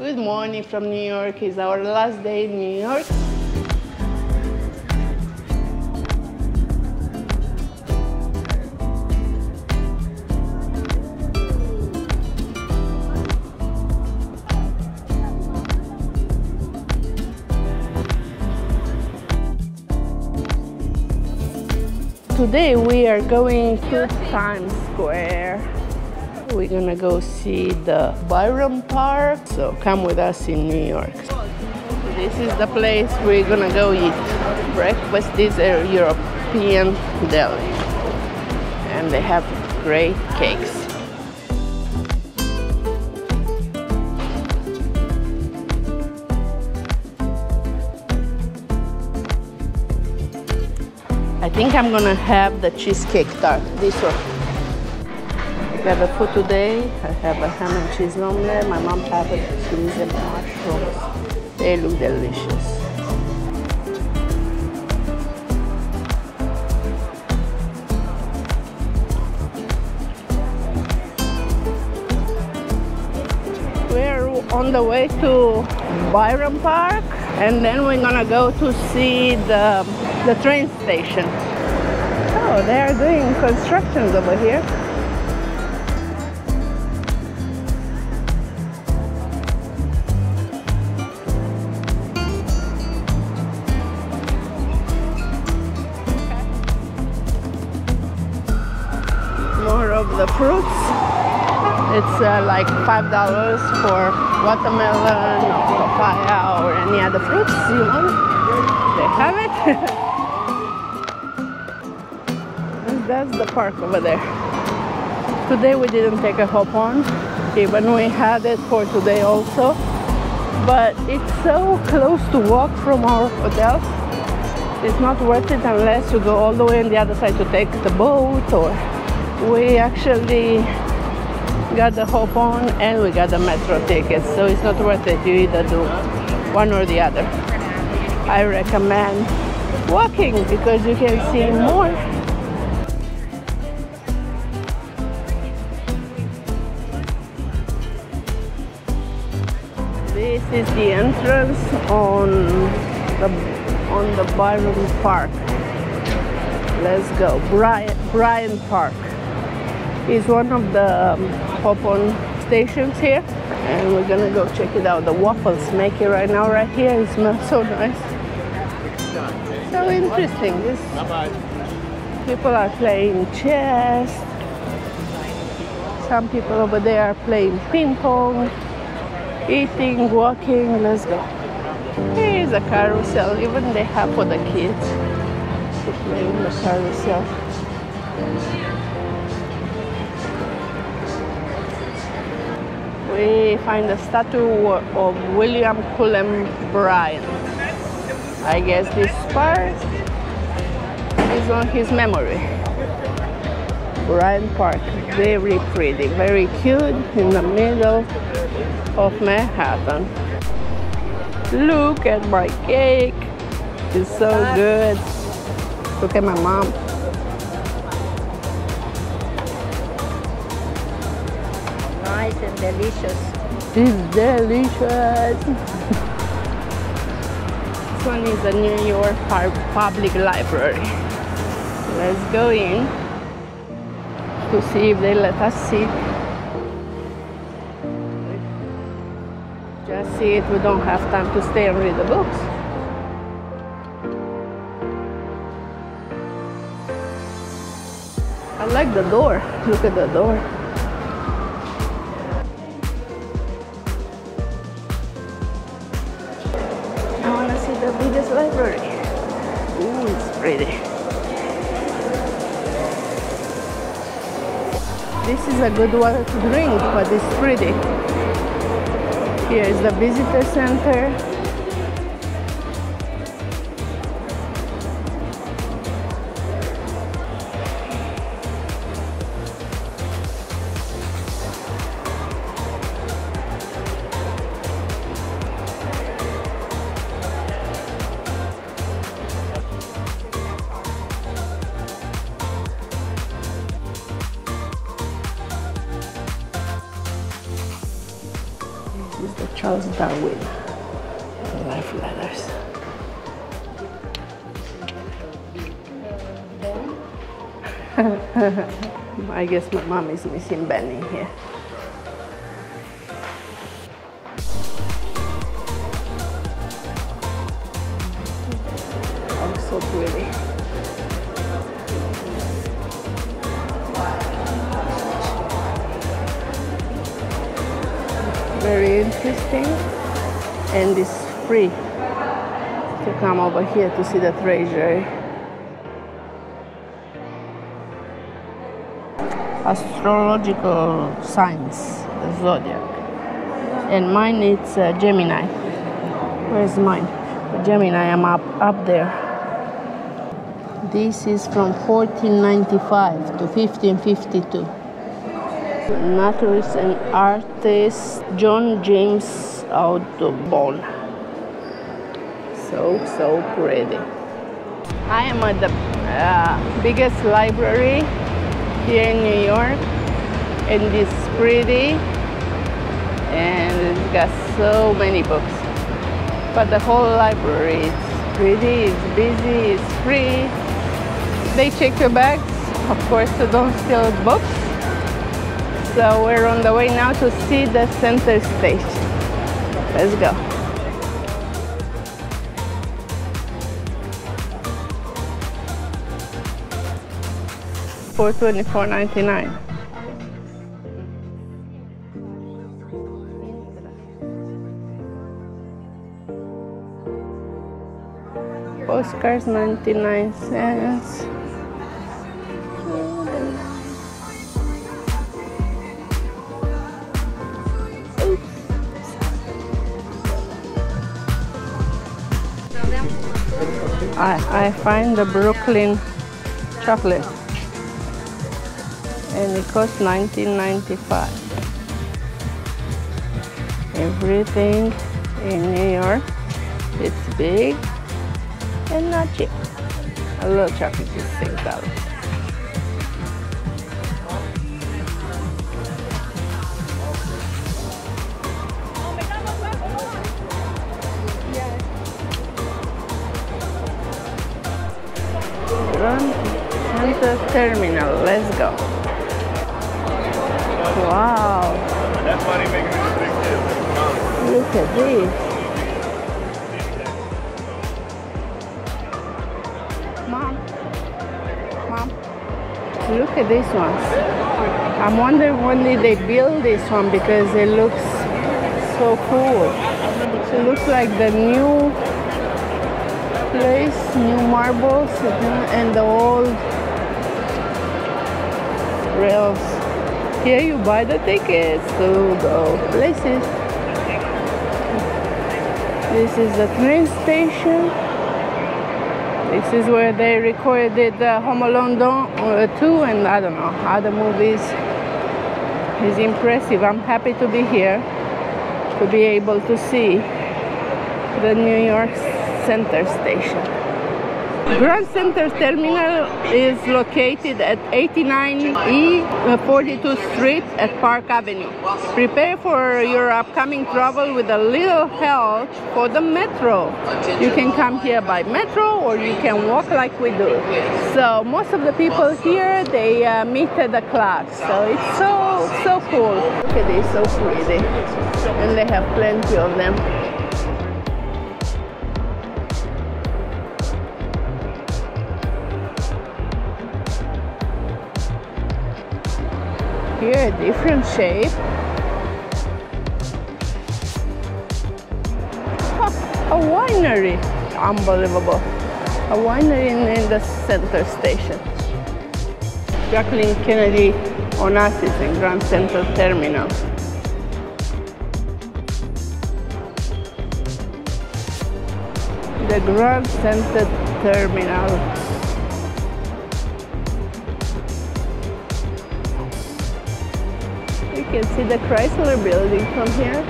Good morning from New York. It's our last day in New York. Today we are going to Times Square. We're gonna go see the Byron Park. So come with us in New York. This is the place we're gonna go eat breakfast. This is a European deli. And they have great cakes. I think I'm gonna have the cheesecake tart, this one. I have a food today. I have a ham and cheese omelette. My mom had a cheese and mushrooms. They look delicious. We're on the way to Byron Park, and then we're gonna go to see the train station. Oh, they are doing constructions over here. More of the fruits. It's like $5 for watermelon or papaya or any other fruits you want. They have it. And that's the park over there. Today we didn't take a hop on, even we had it for today also. But it's so close to walk from our hotel. It's not worth it unless you go all the way on the other side to take the boat, or we actually got the hop on and we got the metro tickets. So it's not worth it. You either do one or the other. I recommend walking because you can see more. This is the entrance on the Byron Park. Let's go. Bryant Park is one of the hop-on stations here, and we're gonna go check it out. The waffles make it right now right here. It smells so nice. So interesting. This people are playing chess. Some people over there are playing ping pong, eating, walking. Let's go. Here's a carousel. Even they have for the kids to play in the carousel. We find a statue of William Cullen Bryant. I guess this park is on his memory. Bryant Park, very pretty, very cute, in the middle of Manhattan. Look at my cake, it's so good. Look at my mom. Nice and delicious. It's delicious. This one is the New York Public Library. Let's go in to see if they let us sit. Just see it, we don't have time to stay and read the books. I like the door, look at the door. The biggest library. Ooh, it's pretty. This is a good water to drink, but it's pretty. Here is the visitor center. $1,000 with life letters. I guess my mom is missing Benny here. Oh, so pretty. Very interesting, and it's free to come over here to see the treasury. Astrological signs, the zodiac, and mine it's Gemini. Where's mine? Gemini, I'm up there. This is from 1495 to 1552. Naturalist and artist John James Audubon. So pretty. I am at the biggest library here in New York, and it's pretty, and it's got so many books. But the whole library is pretty, it's busy, it's free. They check your bags, of course, so don't steal books. So we're on the way now to see the center stage. Let's go. For $24.99. Postcards 99 cents. I find the Brooklyn chocolate. And it costs $19.95. Everything in New York, it's big and not cheap. A little chocolate is $6. Grand Central Terminal. Let's go. Wow. Look at this. Mom, look at these ones. I'm wondering when did they build this one, because it looks so cool. It looks like the new place, new marbles, and the old rails. Here you buy the tickets to go places. This is the train station. This is where they recorded Home Alone 2 and I don't know, other movies. It's impressive. I'm happy to be here, to be able to see the New York Center Station. Grand Central Terminal is located at 89E 42nd Street at Park Avenue. Prepare for your upcoming travel with a little help for the metro. You can come here by metro or you can walk like we do. So most of the people here, they meet at the club. So it's so cool. Look at this, so pretty. And they have plenty of them. A different shape. A winery, unbelievable. A winery in the center station. Jacqueline Kennedy Onassis in Grand Central Terminal. The Grand Central Terminal. You can see the Chrysler building from here.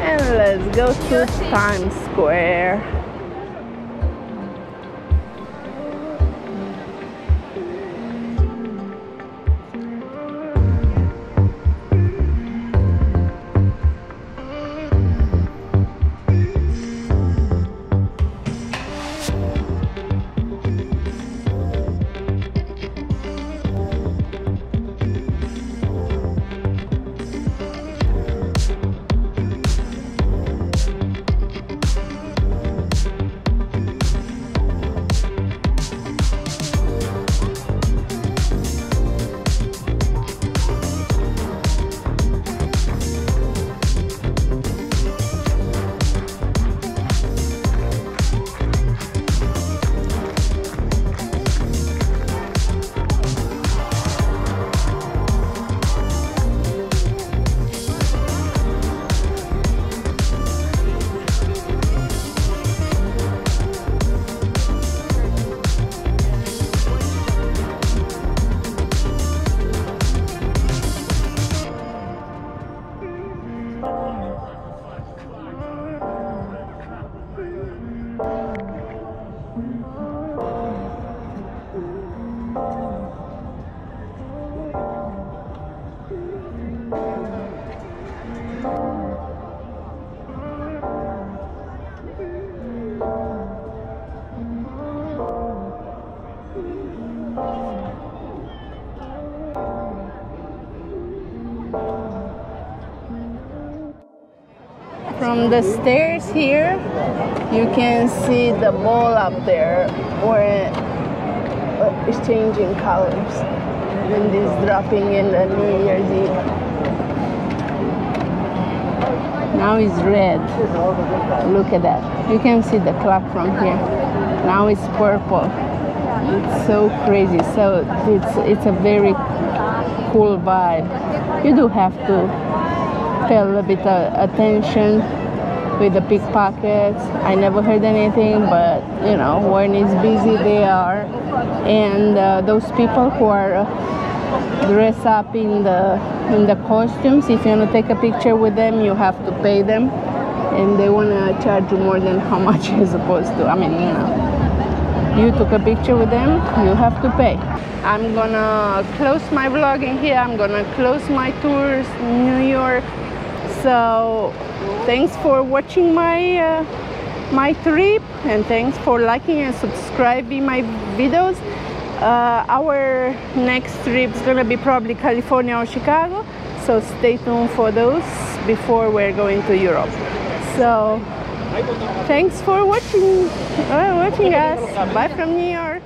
And let's go to Times Square. From the stairs here, you can see the ball up there where it's changing colors and it's dropping in the New Year's Eve. Now it's red. Look at that. You can see the clock from here. Now it's purple. It's so crazy. So it's a very cool vibe. You do have to pay a little bit of attention with the pickpockets. I never heard anything, but you know, when it's busy they are. And those people who are dress up in the costumes, if you want to take a picture with them, you have to pay them, and they want to charge you more than how much you're supposed to. I mean, you know, you took a picture with them, you have to pay. I'm gonna close my vlog in here. I'm gonna close my tours in New York. So thanks for watching my my trip, and thanks for liking and subscribing my videos. Our next trip is going to be probably California or Chicago, so stay tuned for those before we're going to Europe. So thanks for watching us. Bye from New York.